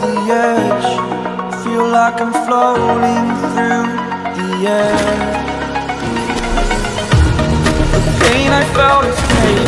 the edge. Feel like I'm floating through the air. The pain I felt is pain.